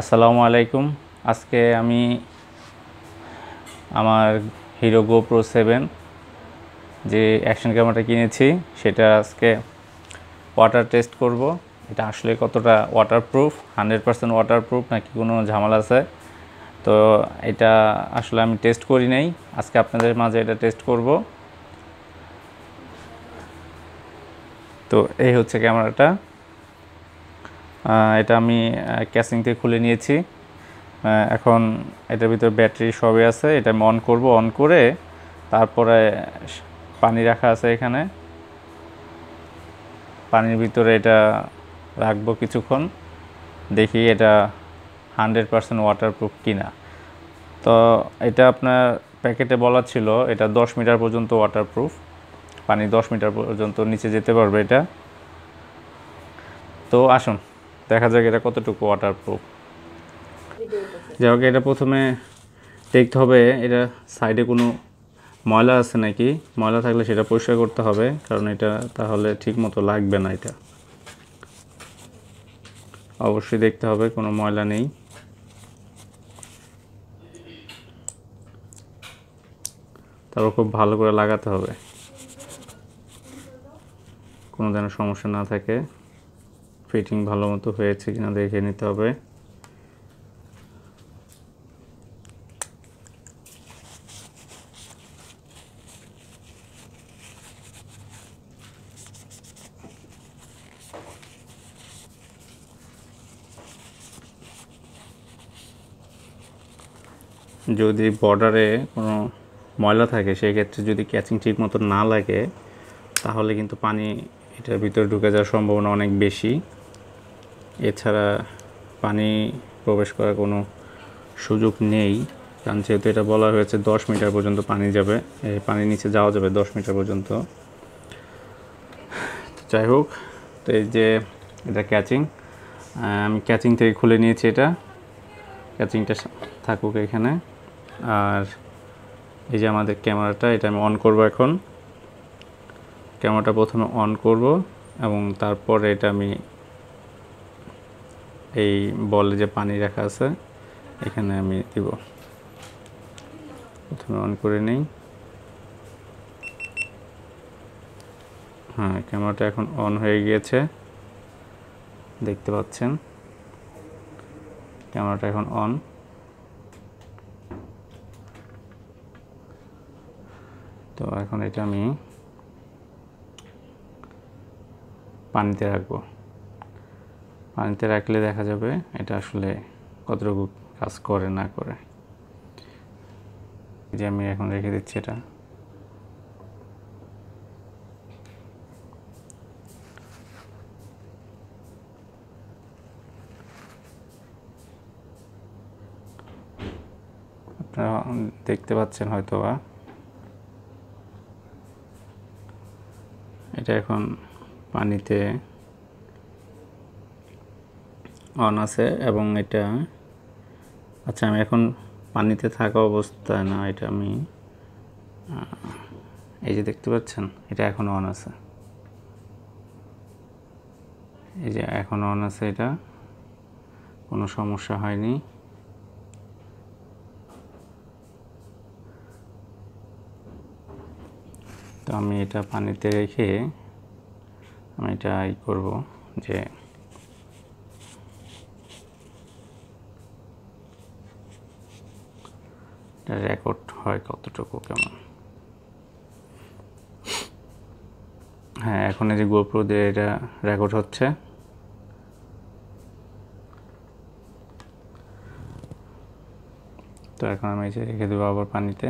আসসালামু আলাইকুম। আজকে আমি আমার হিরো গোপ্রো 7 যে অ্যাকশন ক্যামেরাটা কিনেছি সেটা আজকে ওয়াটার টেস্ট করব। এটা আসলে কতটা ওয়াটারপ্রুফ, 100% ওয়াটারপ্রুফ নাকি কোনো ঝামেলা আছে, তো এটা আসলে আমি টেস্ট করি নাই। আজকে আপনাদের মাঝে এটা টেস্ট করব। তো এই হচ্ছে ক্যামেরাটা, এটা আমি ক্যাসিং থেকে খুলে নিয়েছি। এখন এটার ভিতরে ব্যাটারি সবই আছে, এটা আমি অন করব। অন করে তারপরে পানি রাখা আছে, এখানে পানির ভিতরে এটা রাখবো কিছুক্ষণ, দেখি এটা 100% ওয়াটারপ্রুফ কিনা। তো এটা আপনার প্যাকেটে বলা ছিল এটা 10 মিটার পর্যন্ত ওয়াটারপ্রুফ, পানি 10 মিটার পর্যন্ত নিচে যেতে পারবে এটা। তো আসুন দেখা যাক এটা কতটুকু ওয়াটারপ্রুফ। যাকে এটা প্রথমে দেখতে হবে এটা সাইডে কোনো ময়লা আছে নাকি, ময়লা থাকলে সেটা পরিষ্কার করতে হবে, কারণ এটা তাহলে ঠিকমতো লাগবে না। এটা অবশ্যই দেখতে হবে কোনো ময়লা নেই। তারপর খুব ভালো করে লাগাতে হবে, কোনো যেন সমস্যা না থাকে। ফিটিং ভালো মতো হয়েছে কিনা দেখে নিতে হবে। যদি বর্ডারে কোনো ময়লা থাকে সেক্ষেত্রে যদি ক্যাচিং ঠিক মতো না লাগে তাহলে কিন্তু পানি এটার ভিতরে ঢুকে যাওয়ার সম্ভাবনা অনেক বেশি। এছাড়া পানি প্রবেশ করার কোনো সুযোগ নেই, কারণ যেহেতু এটা বলা হয়েছে 10 মিটার পর্যন্ত পানি যাবে, পানির নিচে যাওয়া যাবে 10 মিটার পর্যন্ত। যাই হোক, তো এই যে এটা ক্যাচিং, আমি ক্যাচিং থেকে খুলে নিয়েছি। এটা ক্যাচিংটা থাকুক এখানে। আর এই যে আমাদের ক্যামেরাটা, এটা আমি অন করব। এখন ক্যামেরাটা প্রথমে অন করব এবং তারপরে এটা আমি এই বলে যে পানি রাখা আছে এখানে আমি দিব। প্রথমে অন করে নেই। হ্যাঁ, ক্যামেরাটা এখন অন হয়ে গিয়েছে, দেখতে পাচ্ছেন ক্যামেরাটা এখন অন। তো এখন এটা আমি পানিতে রাখবো। পানিতে রাখলে দেখা যাবে এটা আসলে কতটুকু কাজ করে না করে। যে আমি এখন রেখে দিচ্ছি এটা। আপনারা দেখতে পাচ্ছেন হয়তো বা, এটা এখন পানিতে অন আছে এবং এটা, আচ্ছা আমি এখন পানিতে থাকা অবস্থায় না, এটা আমি এই যে দেখতে পাচ্ছেন এটা এখন অন আছে, এই যে এখন অন আছে, এটা কোনো সমস্যা হয়নি। তো আমি এটা পানিতে রেখে আমি এটা করব যে রেকর্ড হয় কতটুকু কেমন। হ্যাঁ, এখন এই যে গোপ্রো দিয়ে এটা রেকর্ড হচ্ছে। তো এখন আমি এই যে রেখে দেবো আবার পানিতে।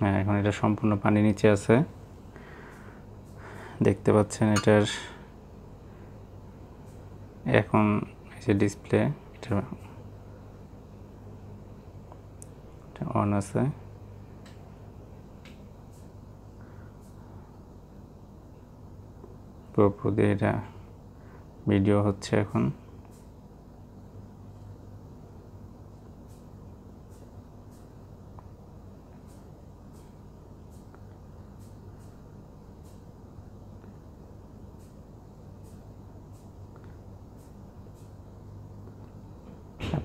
হ্যাঁ, এখন এটা সম্পূর্ণ পানি নিচে আছে, দেখতে পাচ্ছেন। এটার এখন যে ডিসপ্লে এটা অন আছে। গোপ্রো দিয়ে এটা ভিডিও হচ্ছে এখন।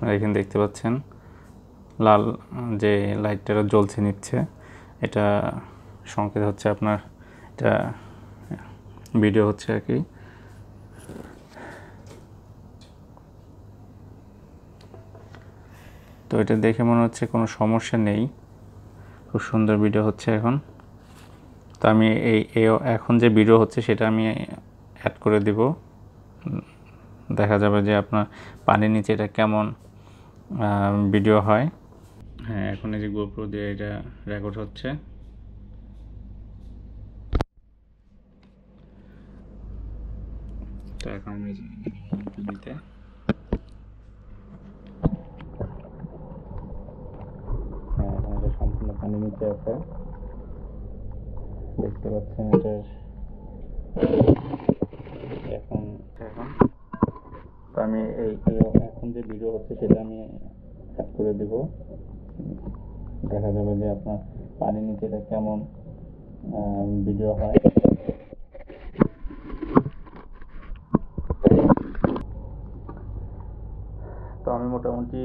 আপনারা এখানে দেখতে পাচ্ছেন লাল যে লাইটটা জ্বলছে নিচ্ছে এটা সংকেত হচ্ছে আপনার এটা ভিডিও হচ্ছে আর কি। তো এটা দেখে মনে হচ্ছে কোনো সমস্যা নেই, খুব সুন্দর ভিডিও হচ্ছে এখন। তো আমি এখন যে ভিডিও হচ্ছে সেটা আমি অ্যাড করে দিব, দেখা যাবে যে আপনার পানির নিচে এটা কেমন ভিডিও হয়। হ্যাঁ, এখন এই যে গোপ্রো দিয়ে এটা রেকর্ড হচ্ছে। তো এখন আমি নিতে সম্পূর্ণ পানি নিচে আছে, দেখতে পাচ্ছেন এটার এখন এখন। তো আমি এখন যে ভিডিও হচ্ছে সেটা আমি অ্যাড করে দেব, দেখা যাবে যে আপনার পানির নিচে এটা কেমন ভিডিও হয়। তো আমি মোটামুটি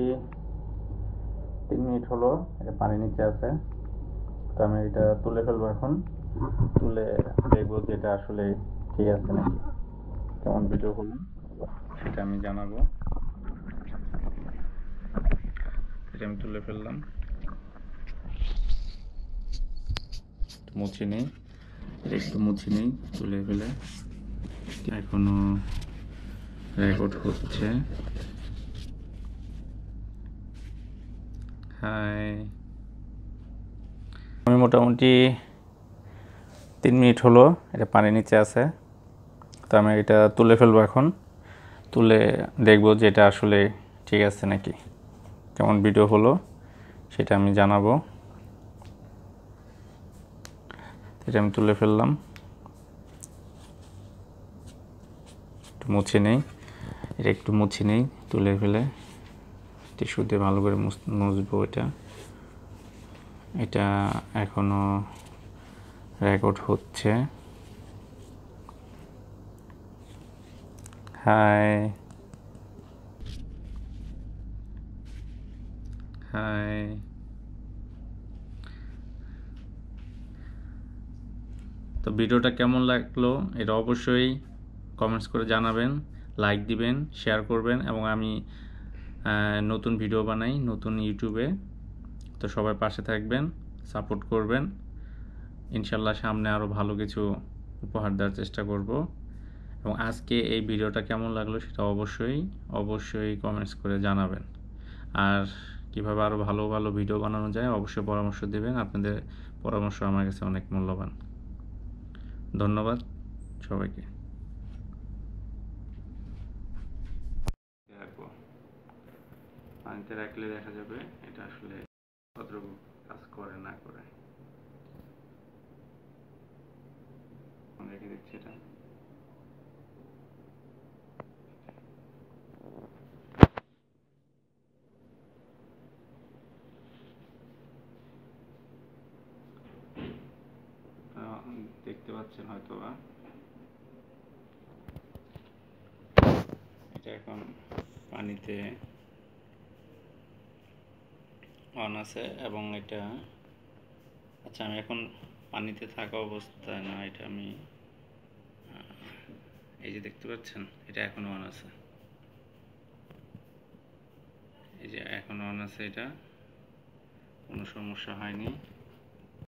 3 মিনিট হলো এটা পানির নিচে আছে। তো আমি এটা তুলে ফেলবো, এখন তুলে দেখবো যে এটা আসলে ঠিক আছে নাকি, কেমন ভিডিও হলো সেটা আমি জানাবো। এটা আমি তুলে ফেললাম, মুছে নেই, একটু মুছে নেই, তুলে ফেলে এখনো রেকর্ড হচ্ছে। আমি মোটামুটি 3 মিনিট হলো এটা পানির নিচে আছে। তো আমি এটা তুলে ফেলবো, এখন তুলে দেখবো যে এটা আসলে ঠিক আছে নাকি, কেমন ভিডিও হলো সেটা আমি জানাবো। এটা আমি তুলে ফেললাম, একটু মুছে নেই, এটা একটু মুছে নেই, তুলে ফেলে টিস্যু দিয়ে ভালো করে মুছবো। এটা এটা এখনো রেকর্ড হচ্ছে। হাই হাই তো ভিডিওটা কেমন লাগলো এটা অবশ্যই কমেন্টস করে জানাবেন, লাইক দিবেন, শেয়ার করবেন, এবং আমি নতুন ভিডিও বানাই নতুন ইউটিউবে, তো সবাই পাশে থাকবেন, সাপোর্ট করবেন। ইনশাল্লাহ সামনে আরও ভালো কিছু উপহার দেওয়ার চেষ্টা করব। এবং আজকে এই ভিডিওটা কেমন লাগলো সেটা অবশ্যই কমেন্টস করে জানাবেন। আর কীভাবে আরও ভালো ভালো ভিডিও বানানো যায় অবশ্যই পরামর্শ দেবেন, আপনাদের পরামর্শ আমার কাছে অনেক মূল্যবান। ধন্যবাদ সবাইকে। পানিতে রাখলে দেখা যাবে এটা আসলে কতটুকু কাজ করে না করে। রেখে দিচ্ছি এটা। দেখতে পাচ্ছেন হয়তো বা এটা এখন পানিতে অন আছে এবং এটা আচ্ছা আমি এখন পানিতে থাকা অবস্থায় না, এটা আমি এই যে দেখতে পাচ্ছেন এটা এখনো অন আছে, এই যে এখনো অন আছে, এটা কোনো সমস্যা হয়নি।